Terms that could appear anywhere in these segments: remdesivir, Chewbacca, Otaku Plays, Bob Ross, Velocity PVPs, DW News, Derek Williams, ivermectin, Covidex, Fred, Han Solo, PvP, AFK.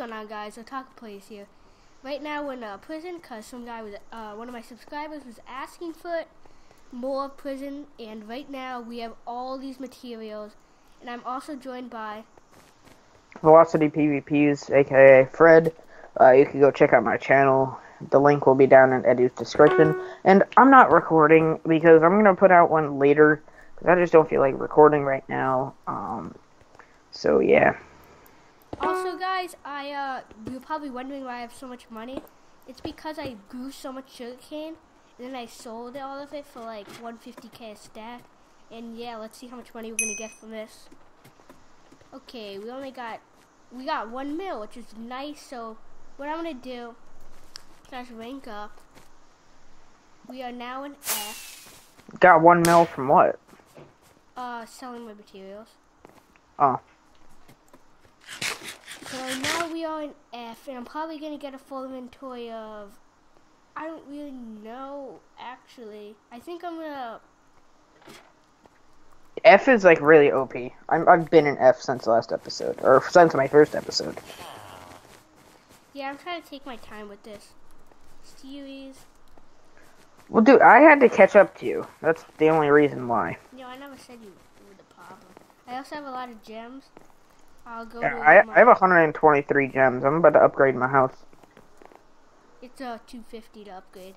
going on, guys? Otaku Plays here. Right now we're in prison because some guy was, one of my subscribers was asking for more prison, and right now we have all these materials, and I'm also joined by Velocity PVPs, aka Fred. You can go check out my channel. The link will be down in Eddie's description. And I'm not recording because I'm gonna put out one later because I just don't feel like recording right now. So yeah. Also, guys, you're probably wondering why I have so much money. It's because I grew so much sugarcane, and then I sold all of it for like 150k a stack. And yeah, let's see how much money we're gonna get from this. Okay, we got 1 mil, which is nice. So what I'm gonna do is I rank up. We are now in F. Got 1 mil from what? Selling my materials. Oh. So now we are in F, and I'm probably going to get a full inventory of, I don't really know, actually. I think I'm going to... F is, like, really OP. I've been in F since last episode, or since my first episode. Yeah, I'm trying to take my time with this. Series. Well, dude, I had to catch up to you. That's the only reason why. No, I never said you were the problem. I also have a lot of gems. I'll go I have 123 gems. I'm about to upgrade my house. It's 250 to upgrade.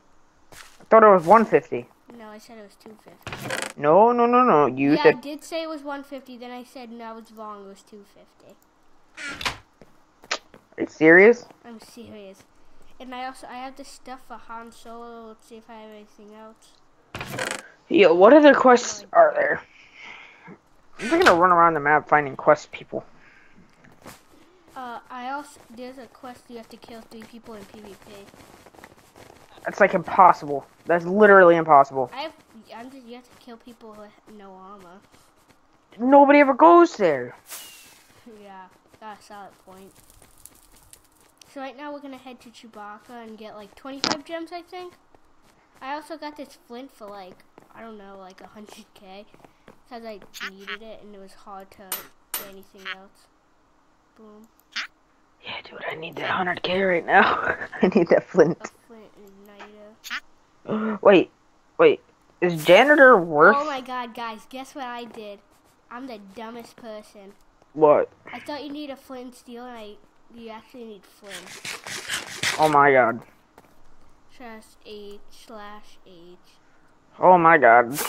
I thought it was 150. No, I said it was 250. No. You said... I did say it was 150. Then I said no, I was wrong. It was 250. Are you serious? I'm serious. And I have this stuff for Han Solo. Let's see if I have anything else. Yo, what other quests are there? I'm just gonna run around the map finding quest people. There's a quest you have to kill 3 people in PvP. That's like impossible. That's literally impossible. You have to kill people with no armor. Nobody ever goes there. Yeah, got a solid point. So right now we're gonna head to Chewbacca and get like 25 gems, I think. I also got this flint for like, I don't know, like 100k. Because I needed it and it was hard to do anything else. Boom. Yeah, dude, I need that 100k right now. I need that flint. Wait. Is janitor worth? Oh my god, guys, guess what I did? I'm the dumbest person. What? I thought you need a flint and steel, and you actually need flint. Oh my god. /H/H. Oh my god.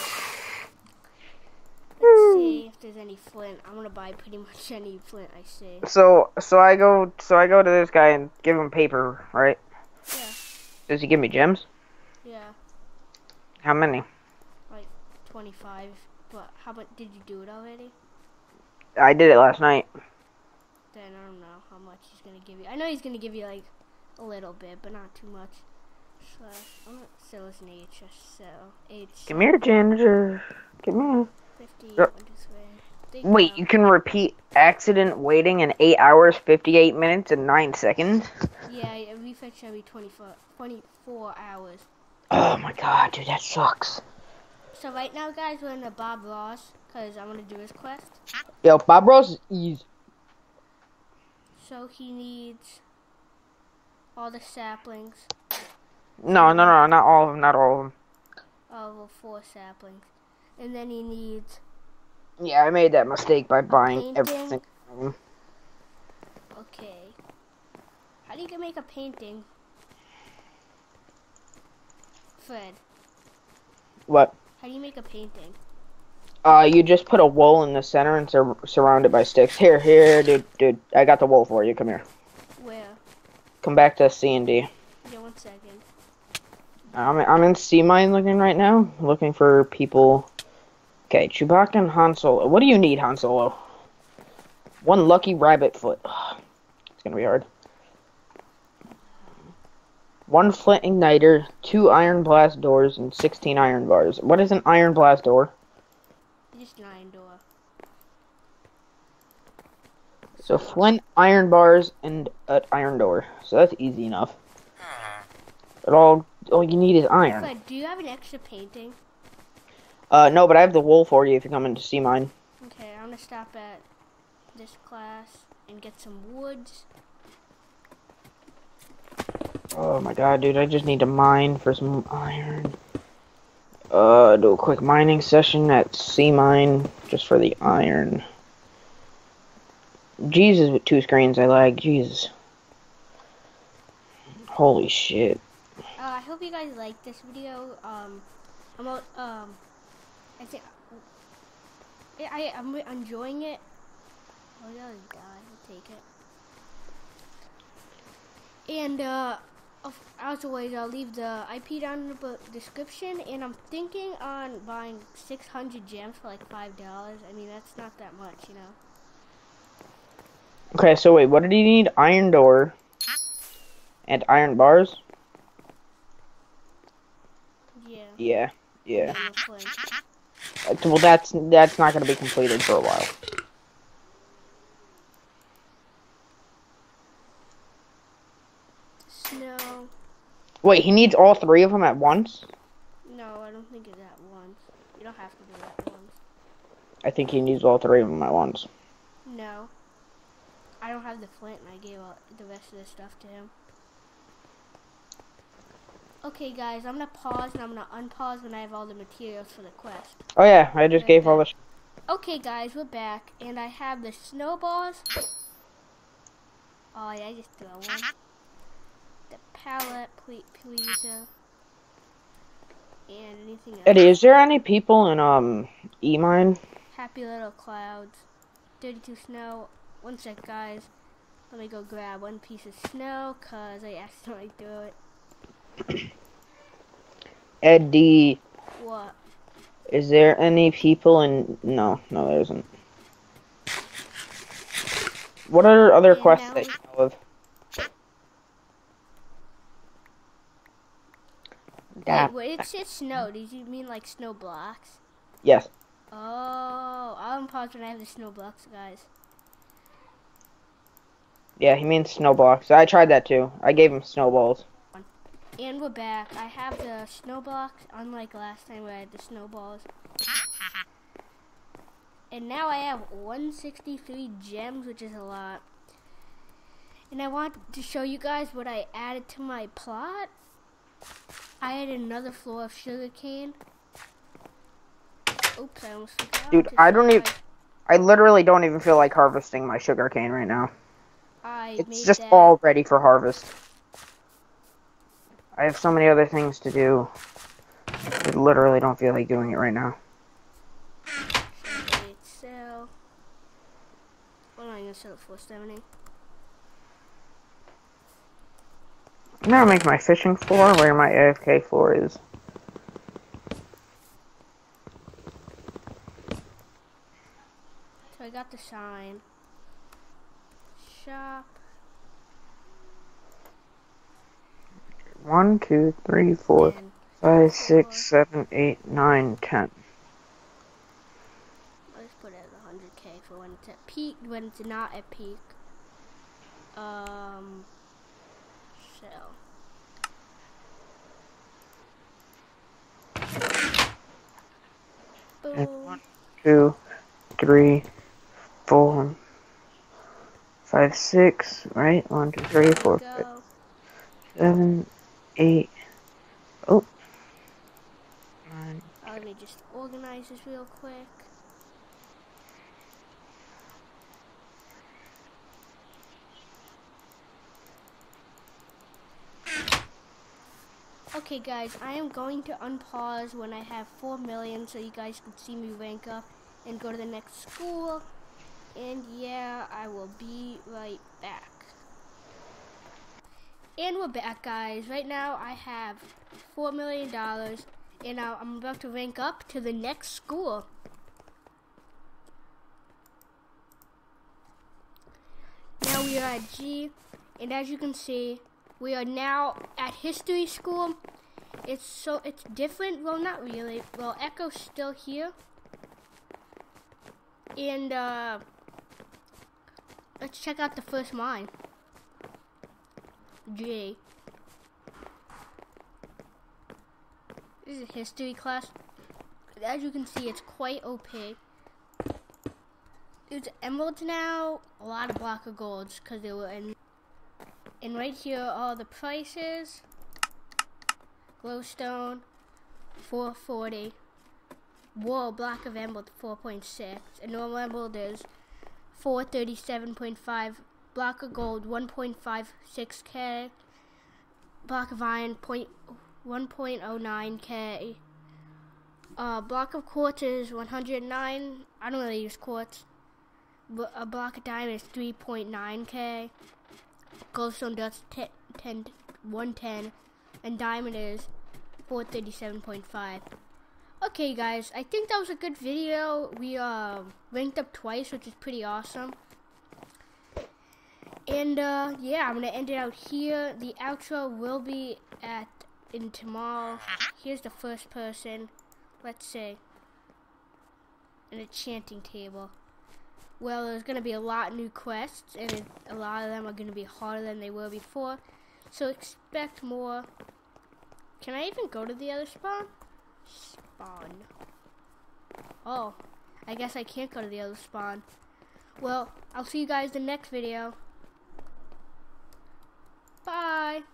Let's see if there's any flint. I'm gonna buy pretty much any flint I see. So I go to this guy and give him paper, right? Yeah. Does he give me gems? Yeah. How many? Like 25. But how about did you do it already? I did it last night. Then I don't know how much he's gonna give you. I know he's gonna give you like a little bit, but not too much. I'm not still an H, so H. Come here, janitor. Come here. 50, wait, you can repeat accident waiting in 8 hours, 58 minutes, and 9 seconds? Yeah, a refresh every 24 hours. Oh my god, dude, that sucks. So right now, guys, we're in the Bob Ross, because I'm going to do his quest. Yo, Bob Ross is easy. So he needs all the saplings. No, not all of them, Oh, well, 4 saplings. And then he needs... Yeah, I made that mistake by buying everything. Okay. How do you make a painting? Fred. What? How do you make a painting? You just put a wool in the center and surround it by sticks. Here, dude. I got the wool for you. Come here. Where? Come back to C&D. Yeah, 1 second. I'm in C mine looking right now. Looking for people... Okay, Chewbacca and Han Solo. What do you need, Han Solo? 1 lucky rabbit foot. It's gonna be hard. 1 flint igniter, 2 iron blast doors, and 16 iron bars. What is an iron blast door? Just an iron door. So flint, iron bars, and an iron door. So that's easy enough. All you need is iron. Fred, do you have an extra painting? No, but I have the wool for you if you come in to see mine. Okay, I'm gonna stop at this class and get some woods. Oh my god, dude, I just need to mine for some iron. Do a quick mining session at C mine just for the iron. Jesus, with two screens, I lag. Jesus. Holy shit. I hope you guys liked this video. I'm enjoying it. Oh no, God, I'll take it. And as always, I'll leave the IP down in the description. And I'm thinking on buying 600 gems for like $5. I mean, that's not that much, you know. Okay, so wait, what did he need? Iron door and iron bars? Yeah. Well, that's not gonna be completed for a while. Snow. Wait, he needs all three of them at once? No, I don't think it's at once. You don't have to do it at once. I think he needs all three of them at once. No. I don't have the flint, and I gave all the rest of the stuff to him. Okay, guys, I'm gonna pause and I'm gonna unpause when I have all the materials for the quest. Oh yeah, I just gave all the. Okay, guys, we're back, and I have the snowballs. Oh yeah, I just threw one. The pallet, please. And anything else. Eddie, is there any people in E mine? Happy little clouds, 32 snow. One sec, guys. Let me go grab one piece of snow, cause I accidentally threw it. Eddie. What? Is there any people in? No, there isn't. What are other quests that you know of? Wait, it says snow. Did you mean like snow blocks? Yes. Oh, I'm paused when I have the snow blocks, guys. Yeah, he means snow blocks. I tried that too. I gave him snowballs. And we're back. I have the snow blocks, unlike last time where I had the snowballs. And now I have 163 gems, which is a lot. And I want to show you guys what I added to my plot. I added another floor of sugarcane. Oops, I almost forgot. Dude, I literally don't even feel like harvesting my sugarcane right now. It's just all ready for harvest. I have so many other things to do. I literally don't feel like doing it right now. Okay, so... What am I gonna set up for 70? I'm gonna make my fishing floor where my AFK floor is. So I got the sign. Shop. 1, 2, 3, 4, 5, 6, 7, 8, 9, 10. Let's put it at 100K for when it's at peak. When it's not at peak. So. Boom. 1, 2, 3, 4, 5, 6, right? 1, 2, 3, 4, 5, 7, 8. Oh. 9. Let me just organize this real quick. Okay, guys, I am going to unpause when I have 4 million, so you guys can see me rank up and go to the next school. And yeah, I will be right back. And we're back, guys. Right now, I have $4 million. And now I'm about to rank up to the next school. Now we are at G. And as you can see, we are now at History School. It's different. Well, not really. Well, Echo's still here. And, let's check out the first mine. G. This is a history class. As you can see, it's quite OP. There's emeralds now, a lot of block of golds because they were in. And right here are all the prices. Glowstone, $4.40. Whoa, Block of Emerald, 4.6. And normal emerald is 437.5. Block of gold, 1.56K. Block of iron, 1.09K. Block of quartz is 109. I don't really use quartz. A block of diamond is 3.9K. Glowstone dust, 110. And diamond is 437.5. Okay guys, I think that was a good video. We ranked up twice, which is pretty awesome. And yeah, I'm gonna end it out here. The outro will be in tomorrow. Here's the first person. Let's see. And a chanting table. Well, there's gonna be a lot of new quests, and a lot of them are gonna be harder than they were before. So expect more. Can I even go to the other spawn? Oh, I guess I can't go to the other spawn. Well, I'll see you guys in the next video. Bye.